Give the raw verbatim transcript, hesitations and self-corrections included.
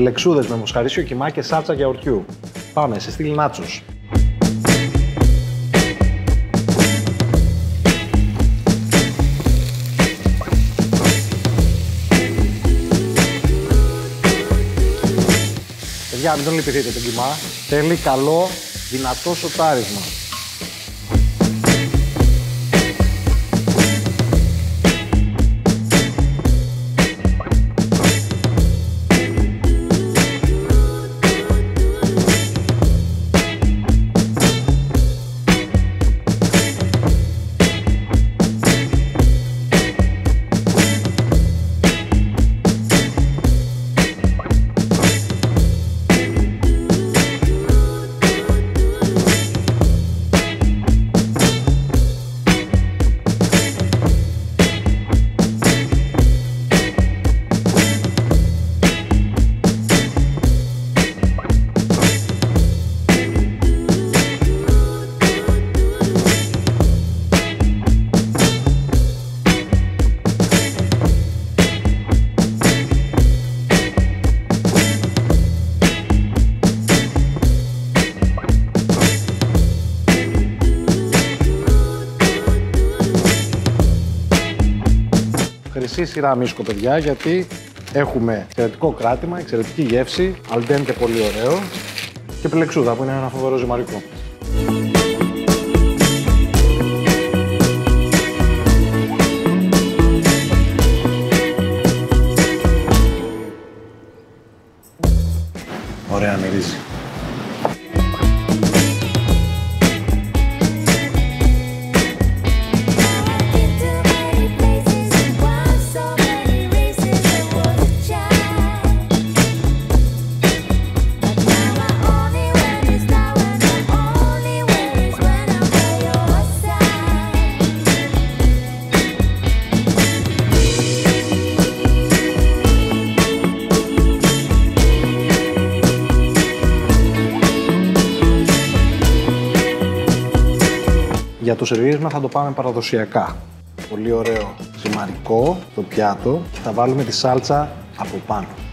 Λεξούδες με μοσχαρίσιο κιμά και σάλτσα γιαουρτιού. Πάμε σε στυλ νάτσος. Παιδιά, μην τον λυπηθείτε τον κιμά. Θέλει καλό, δυνατό σοτάρισμα. Χρυσή σειρά μίσκο, παιδιά, γιατί έχουμε εξαιρετικό κράτημα, εξαιρετική γεύση, αλντέντε πολύ ωραίο και πλεξούδα που είναι ένα φοβερό ζυμαρικό. Ωραία μυρίζει. Για το σερβίρισμα θα το πάμε παραδοσιακά. Πολύ ωραίο ζυμαρικό το πιάτο. Θα βάλουμε τη σάλτσα από πάνω.